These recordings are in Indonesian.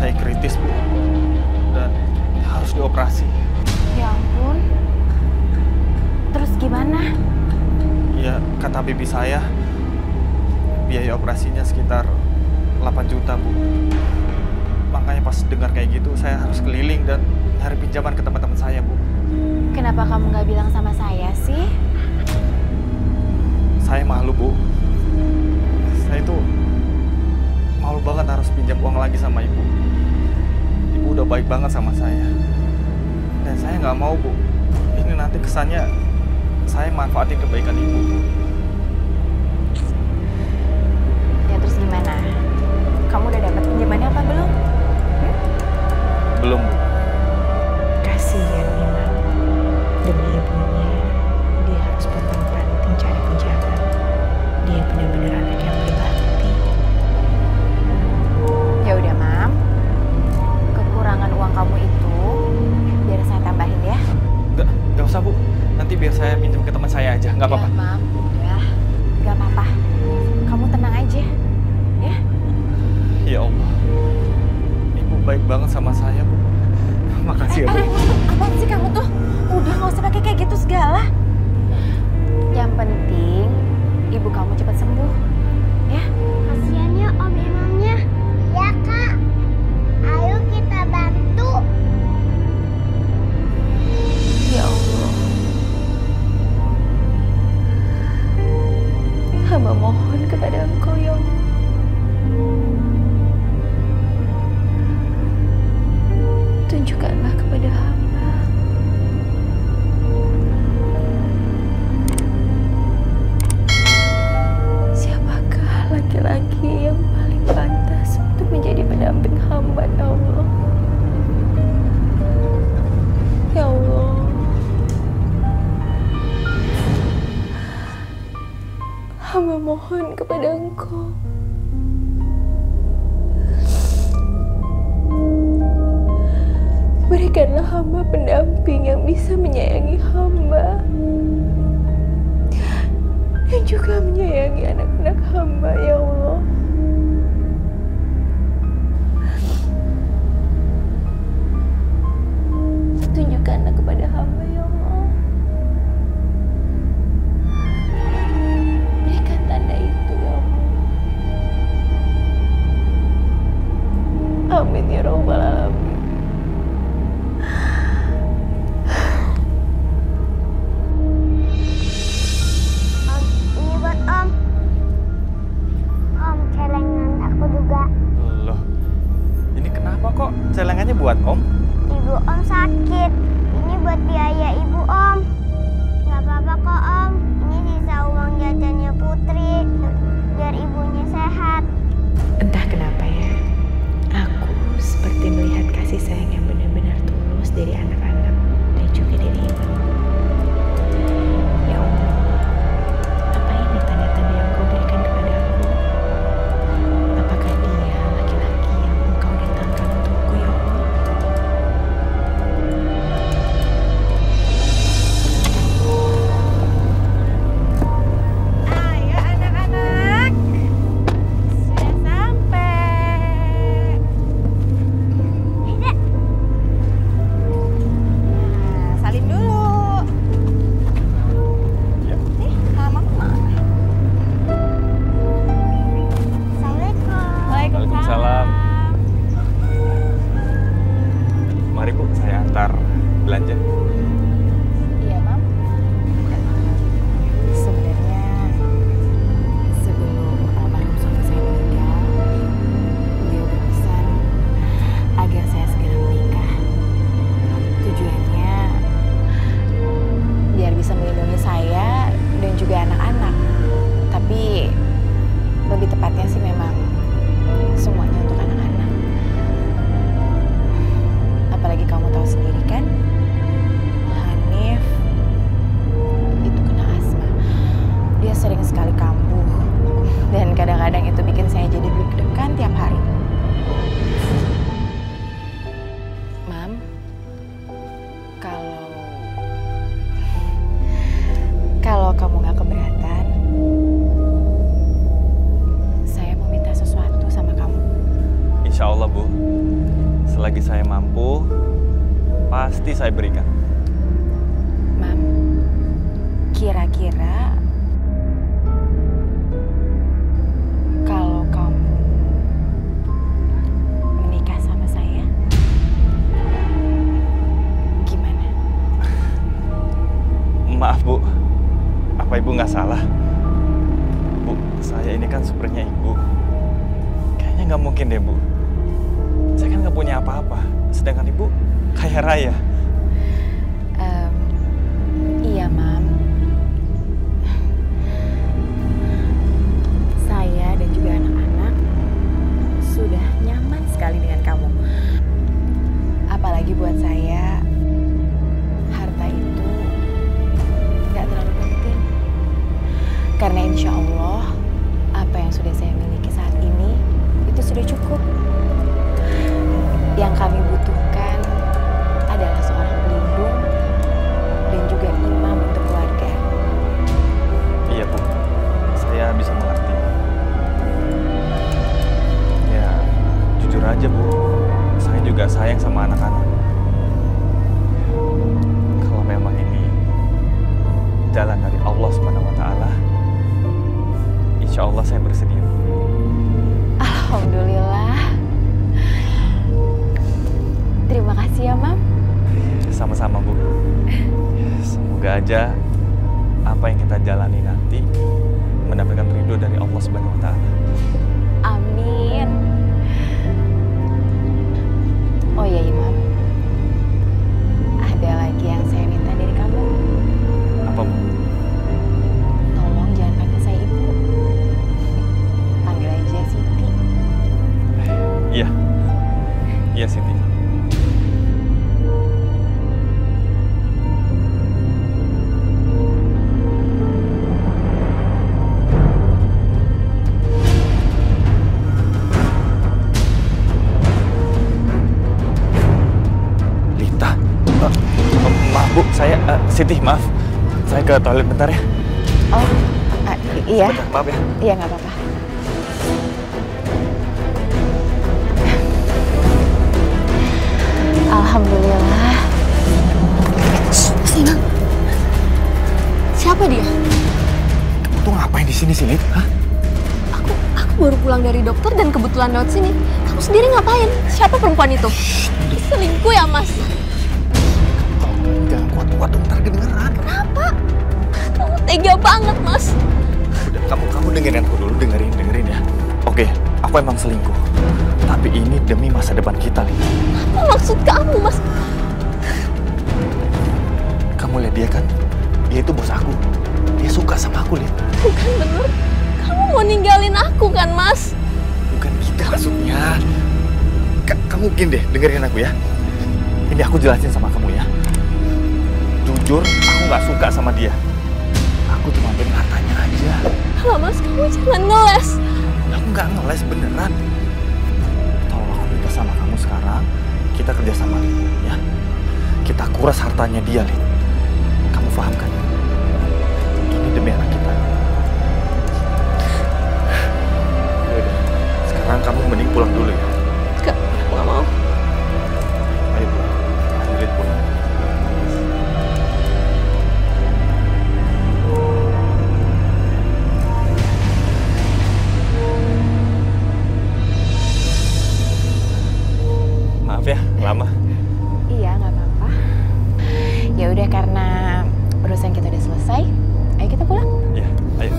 saya kritis, Bu, dan harus dioperasi. Ya ampun, terus gimana? Ya, kata bibi saya, biaya operasinya sekitar 8 juta, Bu. Makanya pas dengar kayak gitu, saya harus keliling dan nyari pinjaman ke teman-teman saya, Bu. Kenapa kamu nggak bilang sama saya sih? Saya malu, Bu. Saya itu malu banget harus pinjam uang lagi sama Ibu. Ibu udah baik banget sama saya. Dan saya nggak mau, Bu. Ini nanti kesannya saya manfaatin kebaikan Ibu, Bu. Ya, terus gimana? Kamu udah dapat pinjamannya apa belum? Hmm? Belum, Bu. Kasihan Nina. Demi ibunya, dia harus bertempatan cari penjaga. Dia benar-benar anak yang berbakti. Ya udah, Mam. Kekurangan uang kamu itu biar saya tambahin ya. Nggak usah, Bu. Nanti biar saya minjem ke teman saya aja. Nggak apa-apa. Ya, Mam. Udah. Nggak apa-apa. Kamu tenang aja. Ya. Ya Allah. Ibu baik banget sama saya, Bu. Makasih ya, Bu. Apaan sih kamu tuh? Udah nggak usah pakai kayak gitu segala. Yang penting, ibu kamu cepat sembuh. Ya? Kasiannya Om Emangnya. Ya, Kak. Ayo kita bantu. Ya Allah. Hamba mohon kepada Engkau, ya Allah. Tunjukkanlah kepada hamba siapakah laki-laki yang paling pantas untuk menjadi pendamping hamba, ya Allah. Ya Allah, hamba mohon kepada Engkau. Berikanlah hamba pendamping yang bisa menyayangi hamba dan juga menyayangi anak-anak hamba, ya Allah. Tunjukkanlah kepada hamba, ya Allah. Berikan tanda itu, ya Allah. Amin ya Rabbal Alamin. Celengannya buat Om? Ibu Om sakit. Ini buat biaya ibu Om. Gak apa-apa kok Om. Ini sisa uang jajannya Putri. Biar ibunya sehat. Entah kenapa ya, aku seperti melihat kasih sayang yang benar-benar tulus dari anak-anak dan juga dari ibu. Ya Allah, apa ini tanda-tanda yang Kau berikan kepada aku? Apakah dia laki-laki yang Engkau datangkan untukku, ya Allah? Ayo anak-anak, sudah sampai. selagi saya mampu, pasti saya berikan. Mam, kira-kira kalau kamu menikah sama saya, gimana? Maaf, Bu. Apa Ibu nggak salah? Bu, saya ini kan supirnya Ibu. Kayaknya nggak mungkin deh, Bu. Saya kan nggak punya apa-apa, sedangkan Ibu kaya raya. Iya, Mam. Saya dan juga anak-anak sudah nyaman sekali dengan kamu. Apalagi buat saya, harta itu nggak terlalu penting. Karena insya Allah, apa yang sudah saya miliki saat ini, itu sudah cukup. Yang kami butuhkan adalah seorang pelindung dan juga imam untuk keluarga. Iya, Bu. Saya bisa mengerti. Ya, jujur aja, Bu. Saya juga sayang sama anak-anak. Kalau memang ini jalan dari Allah SWT, insya Allah saya bersedia. Alhamdulillah. Terima kasih ya, Mam. Sama-sama, Bu. Semoga aja apa yang kita jalani nanti mendapatkan ridho dari Allah Subhanahu wa Ta'ala. Amin. Oh ya, Imam. Ada lagi yang saya minta dari kamu. Apa, Bu? Tolong jangan panggil saya Ibu. Panggil aja Siti. Iya. Iya, Siti. Siti, maaf. Saya ke toilet bentar ya. Oh, iya. Bentar, maaf ya. Iya, nggak apa-apa. Alhamdulillah. Sinang. Siapa dia? Kamu tuh ngapain di sini, Sini? Hah? Aku baru pulang dari dokter dan kebetulan lewat sini. Kamu sendiri ngapain? Siapa perempuan itu? Selingkuh ya, Mas? Jangan kuat-kuat, ntar kedengeran. Kenapa? Kamu tega banget, Mas. Udah, kamu dengerin aku dulu, dengerin ya. Oke, aku emang selingkuh. Tapi ini demi masa depan kita, Lita. Apa maksud kamu, Mas? Kamu lihat dia kan? Dia itu bos aku. Dia suka sama aku, Lita. Bukan bener. Kamu mau ninggalin aku kan, Mas? Bukan gitu maksudnya. Kamu mungkin deh, dengerin aku ya. Ini aku jelasin sama kamu ya. Jujur, aku nggak suka sama dia. Aku cuma pengen hartanya aja. Halo, Mas, kamu jangan ngeles. Aku nggak ngeles, beneran. Kalau aku minta sama kamu sekarang, kita kerja sama, ya. Kita kuras hartanya dia, Lid. Kamu paham kan? Ini demi anak kita. Yaudah, sekarang kamu mending pulang dulu ya. Nggak mau. Ayo pulang. Ayo, Lid, pulang. Ya, lama. Iya, nggak apa-apa. Ya udah, karena urusan kita udah selesai, ayo kita pulang. Iya, ayo.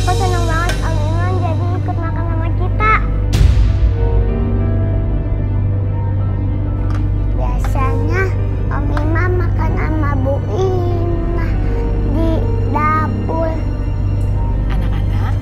Aku senang banget Om Iman jadi ikut makan sama kita. Biasanya Om Iman makan sama Bu Imah di dapur. Anak-anak,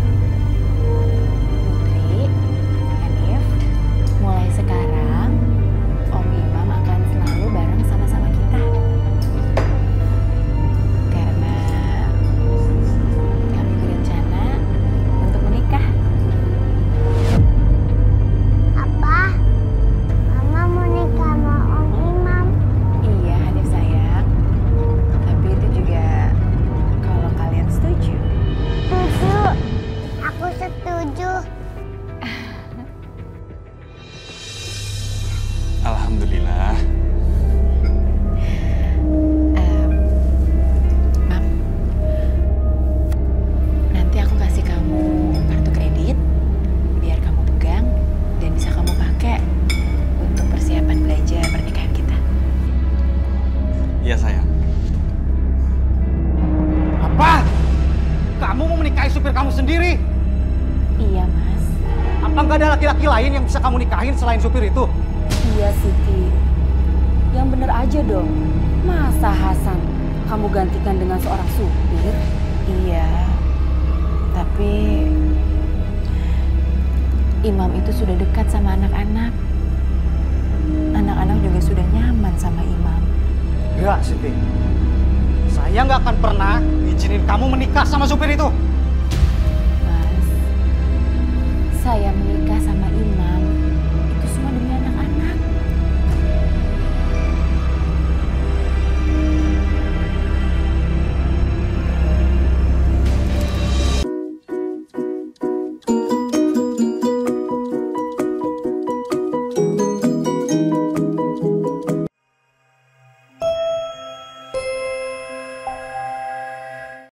supir kamu sendiri. Iya, Mas. Apa nggak ada laki-laki lain yang bisa kamu nikahin selain supir itu? Iya, Siti. Yang bener aja dong. Masa Hasan kamu gantikan dengan seorang supir? Iya. Tapi Imam itu sudah dekat sama anak-anak. Anak-anak juga sudah nyaman sama Imam. Enggak, Siti. Saya nggak akan pernah izinin kamu menikah sama supir itu. Mas, saya menikah sama Imam.